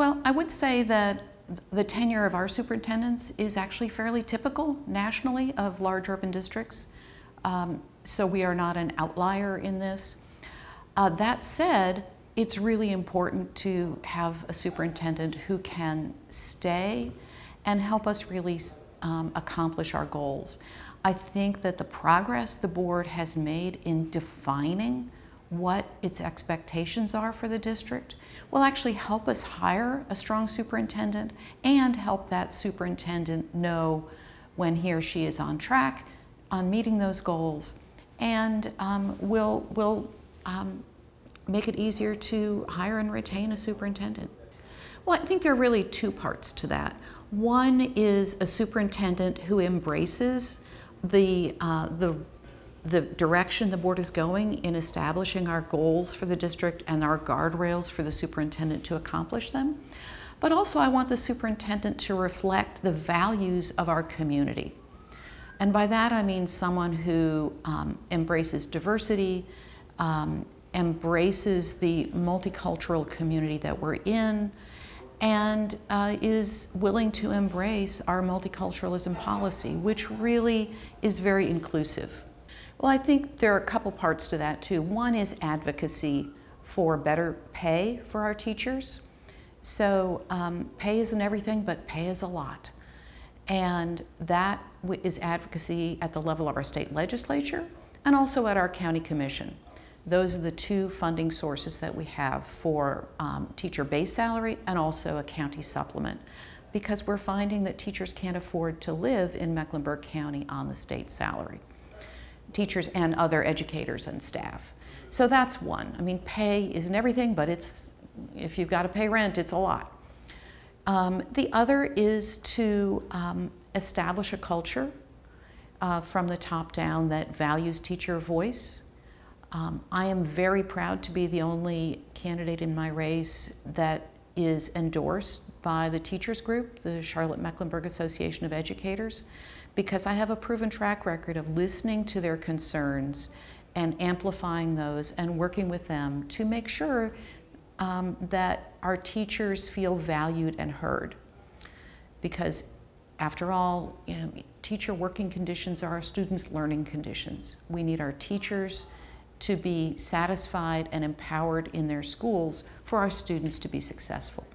Well, I would say that the tenure of our superintendents is actually fairly typical nationally of large urban districts. So we are not an outlier in this. That said, it's really important to have a superintendent who can stay and help us really accomplish our goals. I think that the progress the board has made in defining what its expectations are for the district will actually help us hire a strong superintendent and help that superintendent know when he or she is on track on meeting those goals, and will make it easier to hire and retain a superintendent. Well, I think there are really two parts to that. One is a superintendent who embraces the direction the board is going in establishing our goals for the district and our guardrails for the superintendent to accomplish them. But also I want the superintendent to reflect the values of our community. And by that I mean someone who embraces diversity, embraces the multicultural community that we're in, and is willing to embrace our multiculturalism policy, which really is very inclusive. Well, I think there are a couple parts to that too. One is advocacy for better pay for our teachers. So pay isn't everything, but pay is a lot. And that is advocacy at the level of our state legislature and also at our county commission. Those are the two funding sources that we have for teacher base salary and also a county supplement, because we're finding that teachers can't afford to live in Mecklenburg County on the state salary, teachers and other educators and staff. So that's one. I mean, pay isn't everything, but it's, if you've got to pay rent, it's a lot. The other is to establish a culture from the top down that values teacher voice. I am very proud to be the only candidate in my race that is endorsed by the teachers group, the Charlotte Mecklenburg Association of Educators, because I have a proven track record of listening to their concerns and amplifying those and working with them to make sure that our teachers feel valued and heard. Because after all, you know, teacher working conditions are our students' learning conditions. We need our teachers to be satisfied and empowered in their schools for our students to be successful.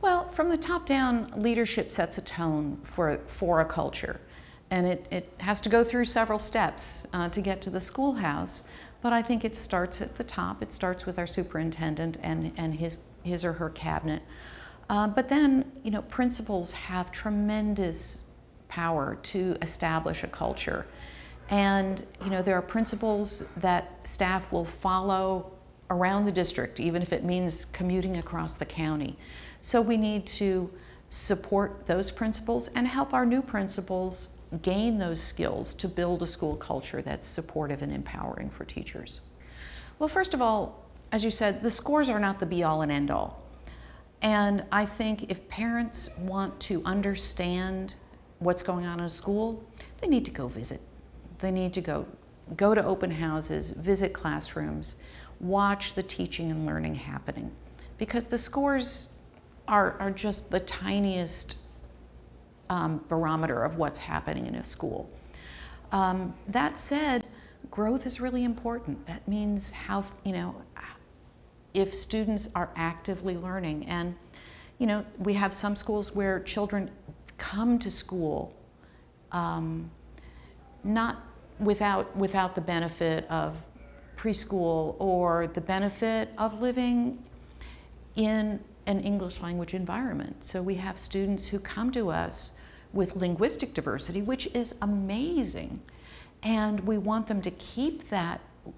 Well, from the top down, leadership sets a tone for a culture. And it has to go through several steps to get to the schoolhouse, but I think it starts at the top. It starts with our superintendent and his or her cabinet. But then, you know, principals have tremendous power to establish a culture. And, you know, there are principals that staff will follow around the district, even if it means commuting across the county. So we need to support those principals and help our new principals gain those skills to build a school culture that's supportive and empowering for teachers. Well, first of all, as you said, the scores are not the be-all and end-all. And I think if parents want to understand what's going on in a school, they need to go visit. They need to go to open houses, visit classrooms, watch the teaching and learning happening. Because the scores are just the tiniest barometer of what's happening in a school. That said, growth is really important. That means how, you know, if students are actively learning. And, you know, we have some schools where children come to school not without the benefit of preschool or the benefit of living in an English language environment. So we have students who come to us with linguistic diversity, which is amazing. And we want them to keep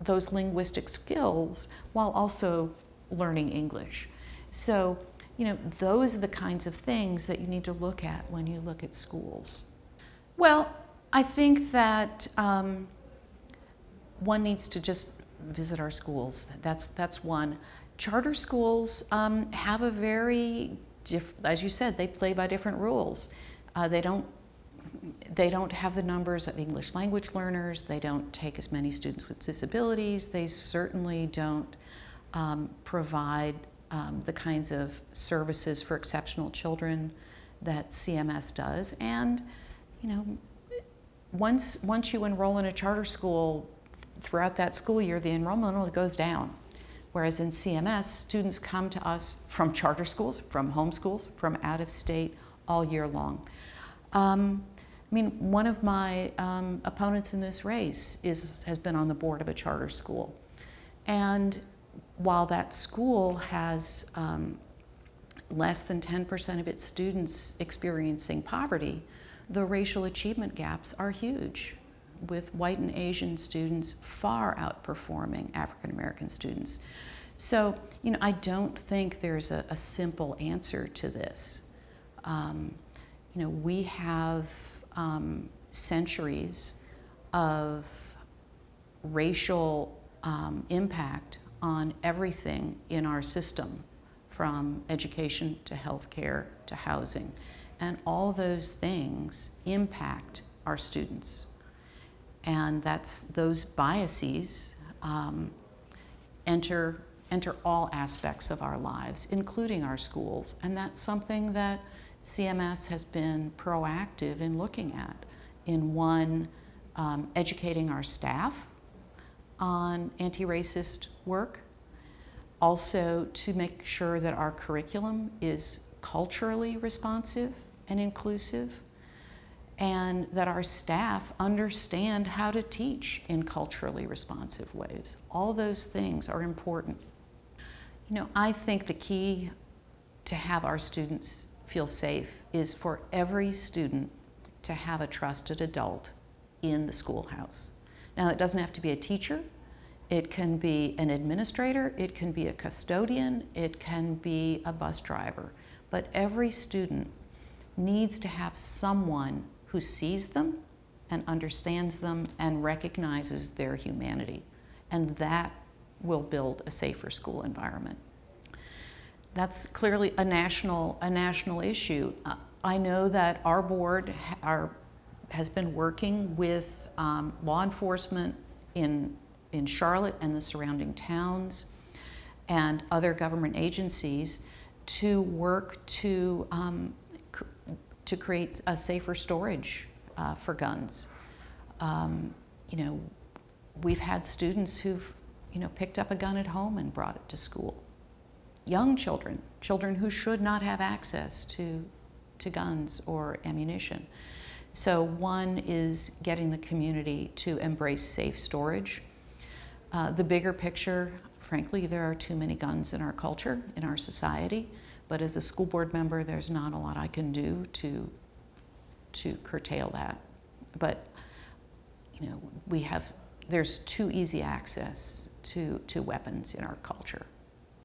those linguistic skills while also learning English. So, you know, those are the kinds of things that you need to look at when you look at schools. Well, I think that one needs to just visit our schools. That's one. Charter schools have a very, as you said, they play by different rules. They don't have the numbers of English language learners. They don't take as many students with disabilities. They certainly don't provide the kinds of services for exceptional children that CMS does. And you know, once you enroll in a charter school, throughout that school year, the enrollment goes down. Whereas in CMS, students come to us from charter schools, from home schools, from out of state all year long. I mean, one of my opponents in this race has been on the board of a charter school. And while that school has less than 10% of its students experiencing poverty, the racial achievement gaps are huge, with white and Asian students far outperforming African American students. So, you know, I don't think there's a simple answer to this. You know, we have centuries of racial impact on everything in our system, from education to healthcare to housing. And all those things impact our students. And that's those biases enter all aspects of our lives, including our schools. And that's something that CMS has been proactive in looking at, in one, educating our staff on anti-racist work, also to make sure that our curriculum is culturally responsive and inclusive, and that our staff understand how to teach in culturally responsive ways. All those things are important. You know, I think the key to have our students feel safe is for every student to have a trusted adult in the schoolhouse. Now, it doesn't have to be a teacher. It can be an administrator. It can be a custodian. It can be a bus driver. But every student needs to have someone who sees them and understands them and recognizes their humanity. And that will build a safer school environment. That's clearly a national issue. I know that our board has been working with law enforcement in Charlotte and the surrounding towns and other government agencies to work to create a safer storage for guns. You know, we've had students who've, you know, picked up a gun at home and brought it to school. Young children, children who should not have access to guns or ammunition. So one is getting the community to embrace safe storage. The bigger picture, frankly, there are too many guns in our culture, in our society. But as a school board member, there's not a lot I can do to curtail that. But you know, there's too easy access to weapons in our culture.